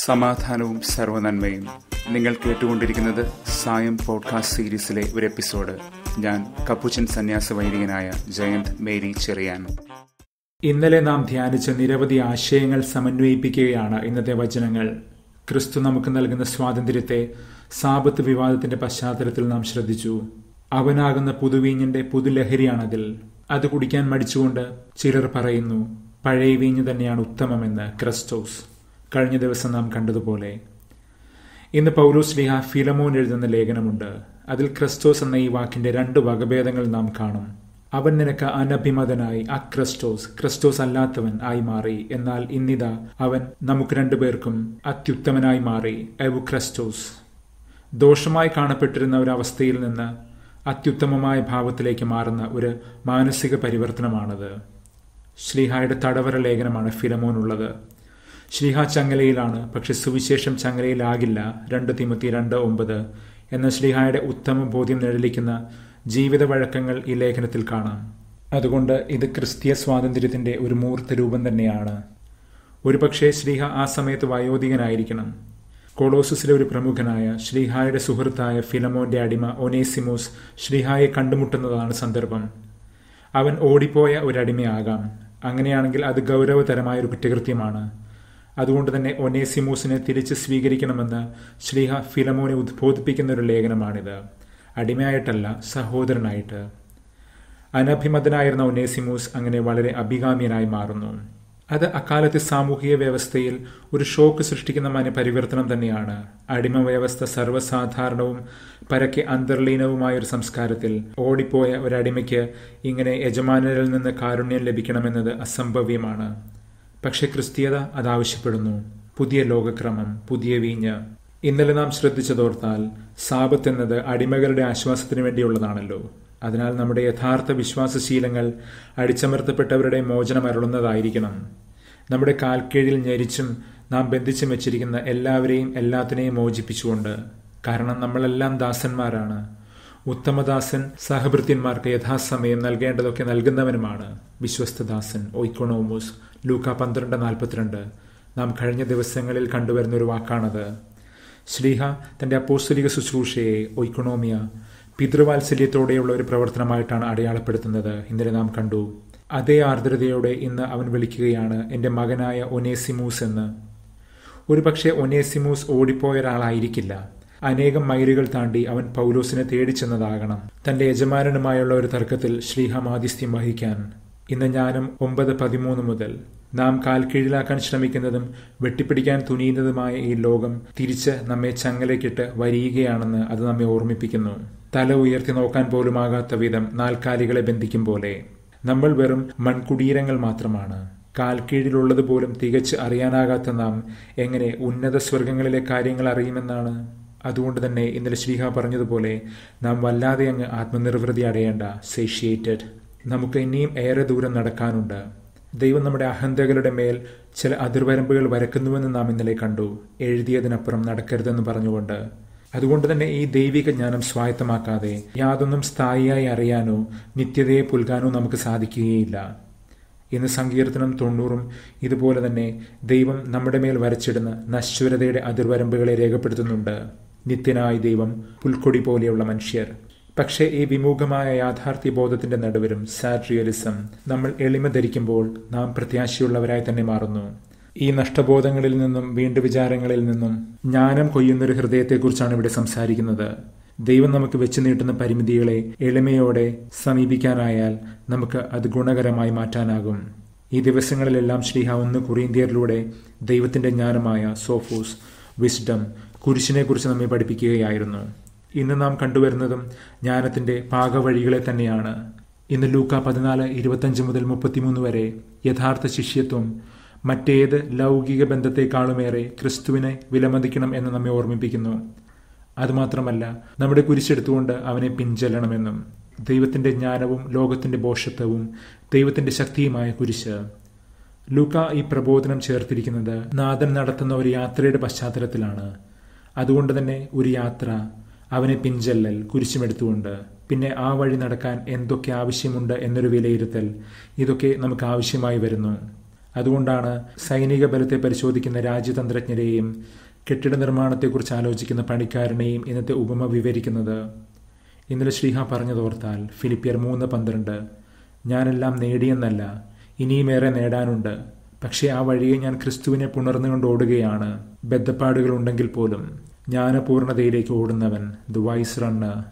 സമാധാനവും സർവ്വനന്മയും. നിങ്ങൾ കേട്ടുകൊണ്ടിരിക്കുന്നത് സായം പോഡ്കാസ്റ്റ് സീരീസിലെ ഒരു എപ്പിസോഡ്. ഞാൻ കപ്പുച്ചൻ സന്യാസ വൈദികനായ ജയന്ത് മേരി ചെറിയാൻ. ഇന്നലെ നാം ധ്യാനിച്ച നിരവധി ആശയങ്ങൾ സമന്വയിപ്പിക്കുകയാണ് ഇന്നത്തെ വചനങ്ങൾ. ക്രിസ്തു നമുക്ക് നൽകുന്ന സ്വാതന്ത്ര്യത്തെ സാപത്ത് വിവാദത്തിന്റെ പശ്ചാത്തലത്തിൽ നാം ശ്രദ്ധിച്ചു. അവനാകുന്ന പുതുവീഞ്ഞിന്റെ പുതുലഹരിയാണതിൽ. അത് കുടിക്കാൻ മടിച്ചുകൊണ്ട് ചിലർ പറയുന്നു പഴയ വീഞ്ഞ് തന്നെയാണ് ഉത്തമമെന്ന് ക്രിസ്തോസ്. കഴിഞ്ഞ ദിവസം നാം കണ്ടതുപോലെ ഇന്ന് പൗലോസ് ലീഹ ഫിലമോൻ എഴുതുന്ന ലേഖനമുണ്ട്. അതിൽ ക്രിസ്തോസ് എന്ന ഈ വാക്കിന്റെ രണ്ട് വകഭേദങ്ങൾ നാം കാണും. അവൻ നിനക്ക് അനഭിമതനായി, അക്രിസ്തോസ്, ക്രിസ്തോസ് അല്ലാത്തവൻ ആയി മാറി. എന്നാൽ ഇന്നിതാ അവൻ നമുക്ക് രണ്ടുപേർക്കും അത്യുത്തമനായി മാറി, എവുക്രിസ്തോസ്. ദോഷമായി കാണപ്പെട്ടിരുന്ന ഒരവസ്ഥയിൽ നിന്ന് അത്യുത്തമമായ ഭാവത്തിലേക്ക് മാറുന്ന ഒരു മാനസിക പരിവർത്തനമാണത്. ശ്ലീഹായുടെ തടവര ലേഖനമാണ് ഫിലമോനുള്ളത്. ശ്ലീഹ ചങ്ങലയിലാണ്, പക്ഷെ സുവിശേഷം ചങ്ങലയിലാകില്ല. 2 തിമോത്തി 2:9 എന്ന ശ്ലീഹായുടെ ഉത്തമ ബോധ്യം നിഴലിക്കുന്ന ജീവിത വഴക്കങ്ങൾ ഈ ലേഖനത്തിൽ കാണാം. അതുകൊണ്ട് ഇത് ക്രിസ്തീയ സ്വാതന്ത്ര്യത്തിന്റെ ഒരു മൂർത്ത രൂപം തന്നെയാണ്. ഒരുപക്ഷെ ശ്ലീഹ ആ സമയത്ത് വയോധികനായിരിക്കണം. കൊളോസസിലെ ഒരു പ്രമുഖനായ ശ്ലീഹായുടെ സുഹൃത്തായ ഫിലമോന്റെ അടിമ ഒനേസിമോസ് ശ്ലീഹായെ കണ്ടുമുട്ടുന്നതാണ് സന്ദർഭം. അവൻ ഓടിപ്പോയ ഒരടിമയാകാം. അങ്ങനെയാണെങ്കിൽ അത് ഗൗരവതരമായൊരു കുറ്റകൃത്യമാണ്. അതുകൊണ്ട് തന്നെ ഒനേസിമോസിനെ തിരിച്ച് സ്വീകരിക്കണമെന്ന് ശ്ലീഹ ഫിലമോനെ ഉദ്ബോധിപ്പിക്കുന്ന ഒരു ലേഖനമാണിത്. അടിമയായിട്ടല്ല, സഹോദരനായിട്ട്. അനഭിമതനായിരുന്ന ഒനേസിമോസ് അങ്ങനെ വളരെ അഭികാമ്യനായി മാറുന്നു. അത് അക്കാലത്തെ സാമൂഹിക വ്യവസ്ഥയിൽ ഒരു ഷോക്ക് സൃഷ്ടിക്കുന്ന മനപരിവർത്തനം തന്നെയാണ്. അടിമ വ്യവസ്ഥ സർവ്വസാധാരണവും പരക്കെ അന്തർലീനവുമായൊരു സംസ്കാരത്തിൽ ഓടിപ്പോയ ഒരടിമയ്ക്ക് ഇങ്ങനെ യജമാനരിൽ നിന്ന് കാരുണ്യം ലഭിക്കണമെന്നത് അസംഭവ്യമാണ്. പക്ഷേ ക്രിസ്തീയത അതാവശ്യപ്പെടുന്നു. പുതിയ ലോകക്രമം, പുതിയ വീഞ്ഞ്. ഇന്നലെ നാം ശ്രദ്ധിച്ചതോർത്താൽ സാബത്ത് എന്നത് അടിമകളുടെ ആശ്വാസത്തിന് വേണ്ടിയുള്ളതാണല്ലോ. അതിനാൽ നമ്മുടെ യഥാർത്ഥ വിശ്വാസശീലങ്ങൾ അടിച്ചമർത്തപ്പെട്ടവരുടെ മോചനം അരുളുന്നതായിരിക്കണം. നമ്മുടെ കാൽക്കീഴിൽ ഞെരിച്ചും നാം ബന്ധിച്ചും വെച്ചിരിക്കുന്ന എല്ലാവരെയും എല്ലാത്തിനെയും മോചിപ്പിച്ചുകൊണ്ട്. കാരണം നമ്മളെല്ലാം ദാസന്മാരാണ്. ഉത്തമദാസൻ സഹഭൃത്യന്മാർക്ക് യഥാസമയം നൽകേണ്ടതൊക്കെ നൽകുന്നവനുമാണ്. വിശ്വസ്തദാസൻ, ഓയിക്കോണോമോസ്, ലൂക്ക 12:42. നാം കഴിഞ്ഞ ദിവസങ്ങളിൽ കണ്ടുവരുന്ന ഒരു വാക്കാണത്. ശ്ലീഹ തന്റെ അപ്പോസ്തലിക ശുശ്രൂഷയെ ഓയിക്കോണോമിയ പിതൃവാത്സല്യത്തോടെയുള്ള ഒരു പ്രവർത്തനമായിട്ടാണ് അടയാളപ്പെടുത്തുന്നത്. ഇന്നലെ നാം കണ്ടു. അതേ ആർദ്രതയോടെ ഇന്ന് അവൻ വിളിക്കുകയാണ് എൻ്റെ മകനായ ഒനേസിമോസ് എന്ന്. ഒരുപക്ഷെ ഒനേസിമോസ് ഓടിപ്പോയ ഒരാളായിരിക്കില്ല. അനേകം മൈലുകൾ താണ്ടി അവൻ പൗലോസിനെ തേടിച്ചെന്നതാകണം. തൻ്റെ യജമാനനുമായുള്ള ഒരു തർക്കത്തിൽ ശ്ലീഹ മാധ്യസ്ഥ്യം വഹിക്കാൻ. ഇന്ന് ജ്ഞാനം 9:13 മുതൽ നാം കാൽ കീഴിലാക്കാൻ ശ്രമിക്കുന്നതും വെട്ടിപ്പിടിക്കാൻ തുനിയുന്നതുമായ ഈ ലോകം തിരിച്ച് നമ്മെ ചങ്ങലയ്ക്കിട്ട് വരിയുകയാണെന്ന് അത് നമ്മെ ഓർമ്മിപ്പിക്കുന്നു. തല ഉയർത്തി നോക്കാൻ പോലുമാകാത്ത വിധം നാൽക്കാലികളെ ബന്ധിക്കും പോലെ. നമ്മൾ വെറും മൺകുടീരങ്ങൾ മാത്രമാണ്. കാൽക്കീഴിലുള്ളതുപോലും തികച്ച് അറിയാനാകാത്ത നാം എങ്ങനെ ഉന്നത സ്വർഗങ്ങളിലെ കാര്യങ്ങൾ അറിയുമെന്നാണ്. അതുകൊണ്ട് തന്നെ ഇന്നലെ ശ്ലീഹ പറഞ്ഞതുപോലെ നാം വല്ലാതെ അങ്ങ് ആത്മനിർവൃതി അടയേണ്ട, സേഷ്യേറ്റഡ്. നമുക്ക് ഇനിയും ഏറെ ദൂരം നടക്കാനുണ്ട്. ദൈവം നമ്മുടെ അഹന്തകളുടെ മേൽ ചില അതിർവരമ്പുകൾ വരക്കുന്നുവെന്ന് നാം ഇന്നലെ കണ്ടു, എഴുതിയതിനപ്പുറം നടക്കരുതെന്ന് പറഞ്ഞുകൊണ്ട്. അതുകൊണ്ട് തന്നെ ഈ ദൈവിക ജ്ഞാനം സ്വായത്തമാക്കാതെ യാതൊന്നും സ്ഥായിയായി അറിയാനോ നിത്യതയെ പുൽകാനോ നമുക്ക് സാധിക്കുകയില്ല. ഇന്ന് സങ്കീർത്തനം 90 ഇതുപോലെ തന്നെ ദൈവം നമ്മുടെ മേൽ വരച്ചിടുന്ന നശ്വരതയുടെ അതിർവരമ്പുകളെ രേഖപ്പെടുത്തുന്നുണ്ട്. നിത്യനായ ദൈവം, പുൽക്കൊടി പോലെയുള്ള മനുഷ്യർ. പക്ഷേ ഈ വിമുഖമായ യാഥാർത്ഥ്യബോധത്തിന്റെ നടുവിലും സാഡ് റിയലിസം നമ്മൾ എളിമ ധരിക്കുമ്പോൾ നാം പ്രത്യാശയുള്ളവരായി തന്നെ മാറുന്നു. ഈ നഷ്ടബോധങ്ങളിൽ നിന്നും വീണ്ടു വിചാരങ്ങളിൽ നിന്നും ജ്ഞാനം കൊയ്യുന്നൊരു ഹൃദയത്തെക്കുറിച്ചാണ് ഇവിടെ സംസാരിക്കുന്നത്. ദൈവം നമുക്ക് വെച്ചു നീട്ടുന്ന പരിമിതികളെ എളിമയോടെ സമീപിക്കാനായാൽ നമുക്ക് അത് ഗുണകരമായി മാറ്റാനാകും. ഈ ദിവസങ്ങളിലെല്ലാം ശ്ലീഹ 1 കൊരിന്ത്യരിലൂടെ ദൈവത്തിന്റെ ജ്ഞാനമായ സോഫോസ്, വിസ്ഡം, കുരിശിനെക്കുറിച്ച് നമ്മെ പഠിപ്പിക്കുകയായിരുന്നു. ഇന്ന് നാം കണ്ടുവരുന്നതും ജ്ഞാനത്തിന്റെ പാകവഴികളെ തന്നെയാണ്. ഇന്ന് ലൂക്ക 14:25 മുതൽ 33 വരെ യഥാർത്ഥ ശിഷ്യത്വം മറ്റേത് ലൗകിക ബന്ധത്തെക്കാളുമേറെ ക്രിസ്തുവിനെ വിലമതിക്കണം എന്ന് നമ്മെ ഓർമ്മിപ്പിക്കുന്നു. അതുമാത്രമല്ല, നമ്മുടെ കുരിശെടുത്തുകൊണ്ട് അവനെ പിൻചെല്ലണമെന്നും. ദൈവത്തിന്റെ ജ്ഞാനവും ലോകത്തിന്റെ ഭോഷത്വവും ദൈവത്തിന്റെ ശക്തിയുമായ കുരിശ്. ലൂക്ക ഈ പ്രബോധനം ചേർത്തിരിക്കുന്നത് നാഥൻ നടത്തുന്ന ഒരു യാത്രയുടെ പശ്ചാത്തലത്തിലാണ്. അതുകൊണ്ട് തന്നെ ഒരു യാത്ര, അവനെ പിൻചെല്ലൽ, കുരിശുമെടുത്തുകൊണ്ട്, പിന്നെ ആ വഴി നടക്കാൻ എന്തൊക്കെ ആവശ്യമുണ്ട് എന്നൊരു വിലയിരുത്തൽ, ഇതൊക്കെ നമുക്ക് ആവശ്യമായി വരുന്നു. അതുകൊണ്ടാണ് സൈനിക ബലത്തെ പരിശോധിക്കുന്ന രാജ്യതന്ത്രജ്ഞരെയും കെട്ടിട നിർമ്മാണത്തെക്കുറിച്ച് ആലോചിക്കുന്ന പണിക്കാരനെയും ഇന്നത്തെ ഉപമ വിവരിക്കുന്നത്. ഇന്നലെ ശ്രീഹ പറഞ്ഞതോർത്താൽ ഫിലിപ്പിയർ 3:12 ഞാനെല്ലാം നേടിയെന്നല്ല, ഇനിയുമേറെ നേടാനുണ്ട്. പക്ഷേ ആ വഴിയെ ഞാൻ ക്രിസ്തുവിനെ പുണർന്നുകൊണ്ട് ഓടുകയാണ്. ബദ്ധപ്പാടുകളുണ്ടെങ്കിൽ പോലും ജ്ഞാനപൂർണതയിലേക്ക് ഓടുന്നവൻ, ദ വൈസ് റണ്ണർ,